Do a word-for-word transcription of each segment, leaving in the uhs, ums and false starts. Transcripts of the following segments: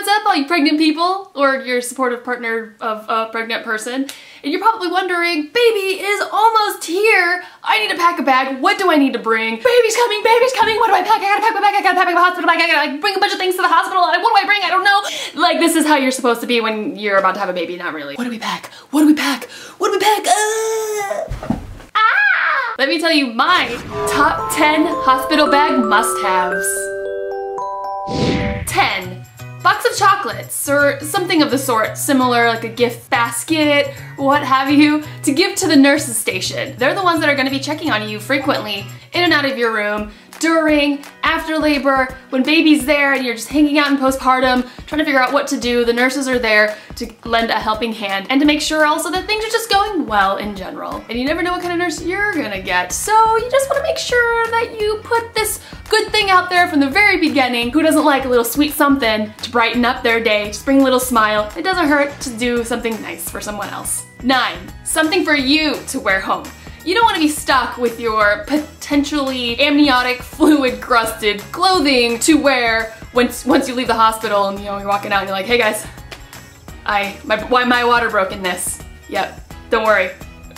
what's up, all you pregnant people, or your supportive partner of a pregnant person, and you're probably wondering, baby is almost here, I need to pack a bag, what do I need to bring? Baby's coming, baby's coming, what do I pack? I gotta pack my bag, I gotta pack my hospital bag, I gotta like, bring a bunch of things to the hospital, what do I bring? I don't know. Like, this is how you're supposed to be when you're about to have a baby, not really. What do we pack? What do we pack? What do we pack? Uh... Ah! Let me tell you my top ten hospital bag must-haves. ten. Box of chocolates, or something of the sort, similar, like a gift basket, what have you, to give to the nurses station. They're the ones that are going to be checking on you frequently, in and out of your room, during, after labor, when baby's there and you're just hanging out in postpartum, trying to figure out what to do. The nurses are there to lend a helping hand and to make sure also that things are just going well in general. And you never know what kind of nurse you're gonna get, so you just wanna make sure that you put this good thing out there from the very beginning. Who doesn't like a little sweet something to brighten up their day, just bring a little smile? It doesn't hurt to do something nice for someone else. nine. Something for you to wear home. You don't want to be stuck with your potentially amniotic fluid-crusted clothing to wear once once you leave the hospital and you know you're walking out and you're like, hey guys, I my why my water broke in this. Yep, don't worry,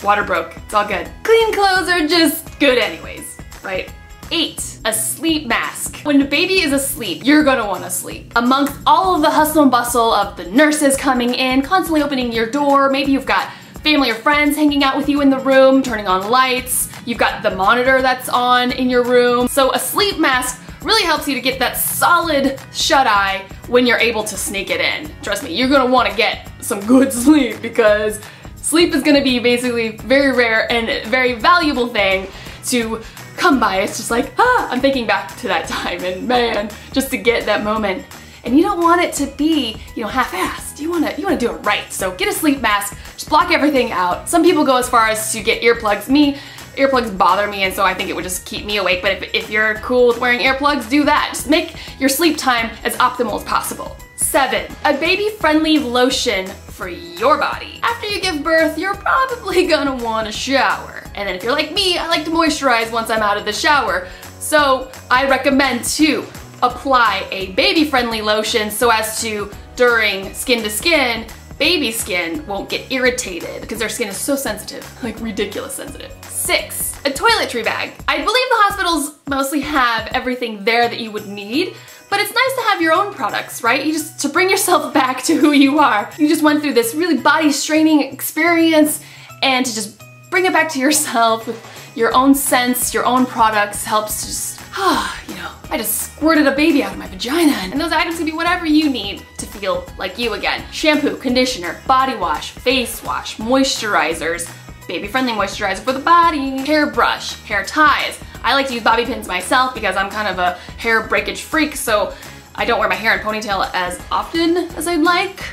water broke. It's all good. Clean clothes are just good anyways, right? eight. A sleep mask. When the baby is asleep, you're gonna wanna sleep. Amongst all of the hustle and bustle of the nurses coming in, constantly opening your door, maybe you've got family or friends hanging out with you in the room, turning on lights. You've got the monitor that's on in your room. So a sleep mask really helps you to get that solid shut eye when you're able to sneak it in. Trust me, you're gonna wanna get some good sleep because sleep is gonna be basically very rare and a very valuable thing to come by. It's just like, ah, I'm thinking back to that time and man, just to get that moment. And you don't want it to be, you know, half-assed. You wanna, you wanna do it right. So get a sleep mask, just block everything out. Some people go as far as to get earplugs. Me, earplugs bother me, and so I think it would just keep me awake. But if, if you're cool with wearing earplugs, do that. Just make your sleep time as optimal as possible. seven. A baby-friendly lotion for your body. After you give birth, you're probably gonna want a shower. And then if you're like me, I like to moisturize once I'm out of the shower. So I recommend two. Apply a baby-friendly lotion so as to, during skin-to-skin, baby skin won't get irritated because their skin is so sensitive, like ridiculous sensitive. six. A toiletry bag. I believe the hospitals mostly have everything there that you would need, but it's nice to have your own products, right? You just, to bring yourself back to who you are. You just went through this really body-straining experience, and to just bring it back to yourself with your own scents, your own products helps to just, ah, you know, I just squirted a baby out of my vagina. And those items can be whatever you need to feel like you again. Shampoo, conditioner, body wash, face wash, moisturizers, baby-friendly moisturizer for the body, hairbrush, hair ties. I like to use bobby pins myself because I'm kind of a hair breakage freak, so I don't wear my hair in ponytail as often as I'd like.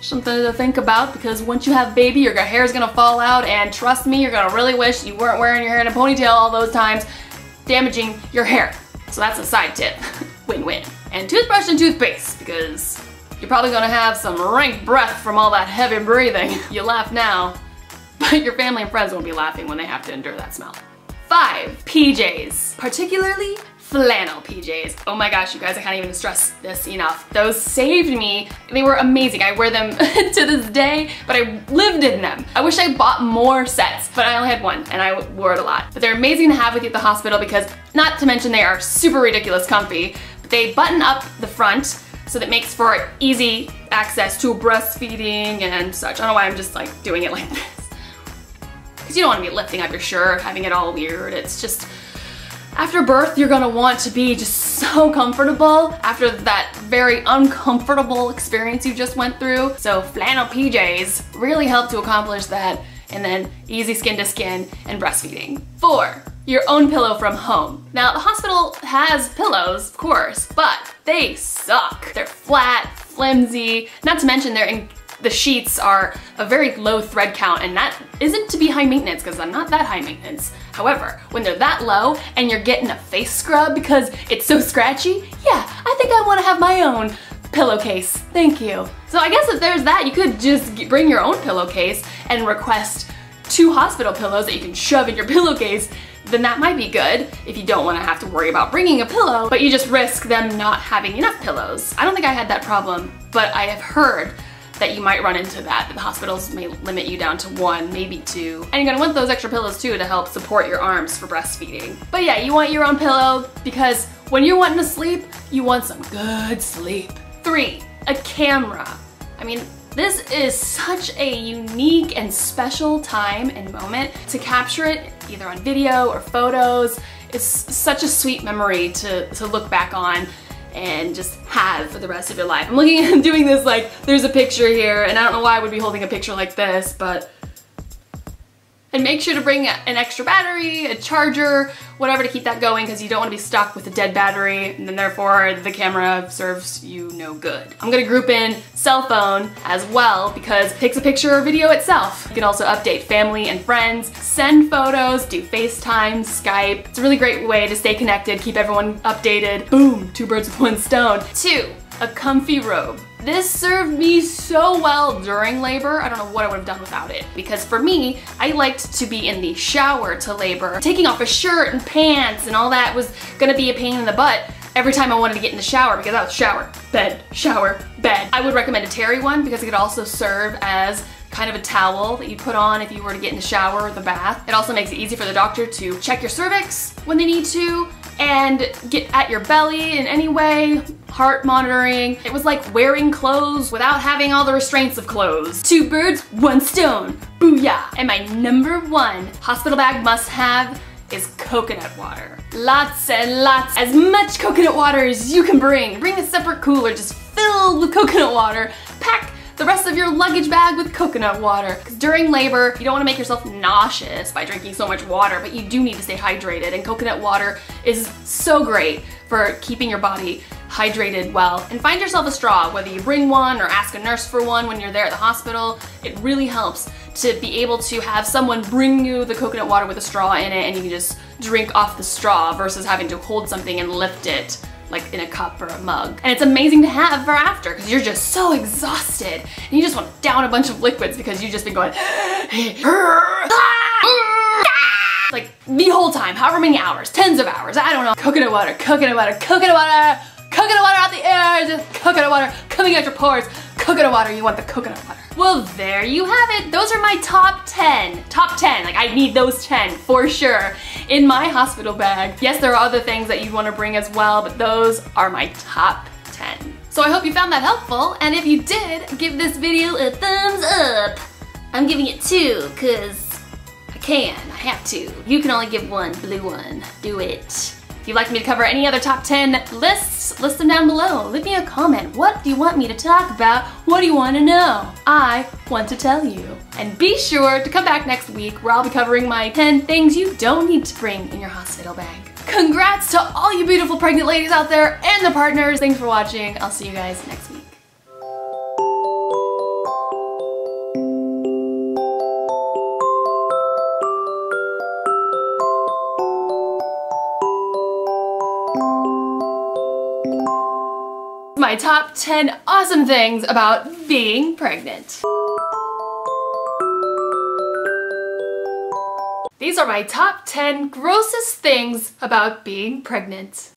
Something to think about, because once you have a baby, your hair's gonna fall out, and trust me, you're gonna really wish you weren't wearing your hair in a ponytail all those times, damaging your hair. So that's a side tip. Win-win. And toothbrush and toothpaste, because you're probably gonna have some rank breath from all that heavy breathing. You laugh now, but your family and friends won't be laughing when they have to endure that smell. Five. P Js. Particularly flannel P Js. Oh my gosh, you guys, I can't even stress this enough. Those saved me. They were amazing. I wear them to this day, but I lived in them. I wish I bought more sets, but I only had one and I wore it a lot. But they're amazing to have with you at the hospital because, not to mention, they are super ridiculous comfy. But they button up the front, so that makes for easy access to breastfeeding and such. I don't know why I'm just like doing it like this. Because you don't want to be lifting up your shirt, having it all weird. It's just, after birth, you're gonna want to be just so comfortable after that very uncomfortable experience you just went through. So flannel P Js really help to accomplish that, and then easy skin to skin and breastfeeding. Four, your own pillow from home. Now, the hospital has pillows, of course, but they suck. They're flat, flimsy, not to mention they're in the sheets are a very low thread count, and that isn't to be high maintenance because I'm not that high maintenance. However, when they're that low and you're getting a face scrub because it's so scratchy, yeah, I think I want to have my own pillowcase. Thank you. So I guess if there's that, you could just bring your own pillowcase and request two hospital pillows that you can shove in your pillowcase. then that might be good if you don't want to have to worry about bringing a pillow, but you just risk them not having enough pillows. I don't think I had that problem, but I have heard that you might run into that, that the hospitals may limit you down to one, maybe two. And you're gonna want those extra pillows too to help support your arms for breastfeeding. But yeah, you want your own pillow because when you're wanting to sleep, you want some good sleep. Three, a camera. I mean, this is such a unique and special time and moment. To capture it either on video or photos is such a sweet memory to, to look back on and just have for the rest of your life. I'm looking at doing this like, there's a picture here, and I don't know why I would be holding a picture like this, but... And make sure to bring an extra battery, a charger, whatever to keep that going, because you don't want to be stuck with a dead battery, and then therefore the camera serves you no good. I'm gonna group in cell phone as well, because it takes a picture or video itself. You can also update family and friends, send photos, do FaceTime, Skype. It's a really great way to stay connected, keep everyone updated. Boom, two birds with one stone. Two, a comfy robe. This served me so well during labor. I don't know what I would have done without it. Because for me, I liked to be in the shower to labor. Taking off a shirt and pants and all that was gonna be a pain in the butt every time I wanted to get in the shower, because I was shower, bed, shower, bed. I would recommend a terry one because it could also serve as kind of a towel that you put on if you were to get in the shower or the bath. It also makes it easy for the doctor to check your cervix when they need to and get at your belly in any way, heart monitoring. It was like wearing clothes without having all the restraints of clothes. Two birds, one stone. Booyah! And my number one hospital bag must-have is coconut water. Lots and lots, as much coconut water as you can bring. Bring a separate cooler just filled with coconut water. Pack the rest of your luggage bag with coconut water. During labor, you don't want to make yourself nauseous by drinking so much water, but you do need to stay hydrated, and coconut water is so great for keeping your body hydrated well. And find yourself a straw, whether you bring one or ask a nurse for one when you're there at the hospital. It really helps to be able to have someone bring you the coconut water with a straw in it, and you can just drink off the straw versus having to hold something and lift it, like in a cup or a mug. And it's amazing to have for after, because you're just so exhausted and you just want to down a bunch of liquids because you've just been going like the whole time, however many hours, tens of hours, I don't know. Coconut water, coconut water, coconut water, coconut water out the air, just coconut water coming out your pores, coconut water, you want the coconut water. Well, there you have it. Those are my top ten. Top ten, like I need those ten for sure in my hospital bag. Yes, there are other things that you'd want to bring as well, but those are my top ten. So I hope you found that helpful, and if you did, give this video a thumbs up. I'm giving it two, cause I can, I have to. You can only give one blue one, do it. If you'd like me to cover any other top ten lists, list them down below. Leave me a comment. What do you want me to talk about? What do you want to know? I want to tell you. And be sure to come back next week, where I'll be covering my ten things you don't need to bring in your hospital bag. Congrats to all you beautiful pregnant ladies out there and their partners. Thanks for watching. I'll see you guys next week. My top ten awesome things about being pregnant. These are my top ten grossest things about being pregnant.